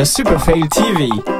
The Super Fail TV.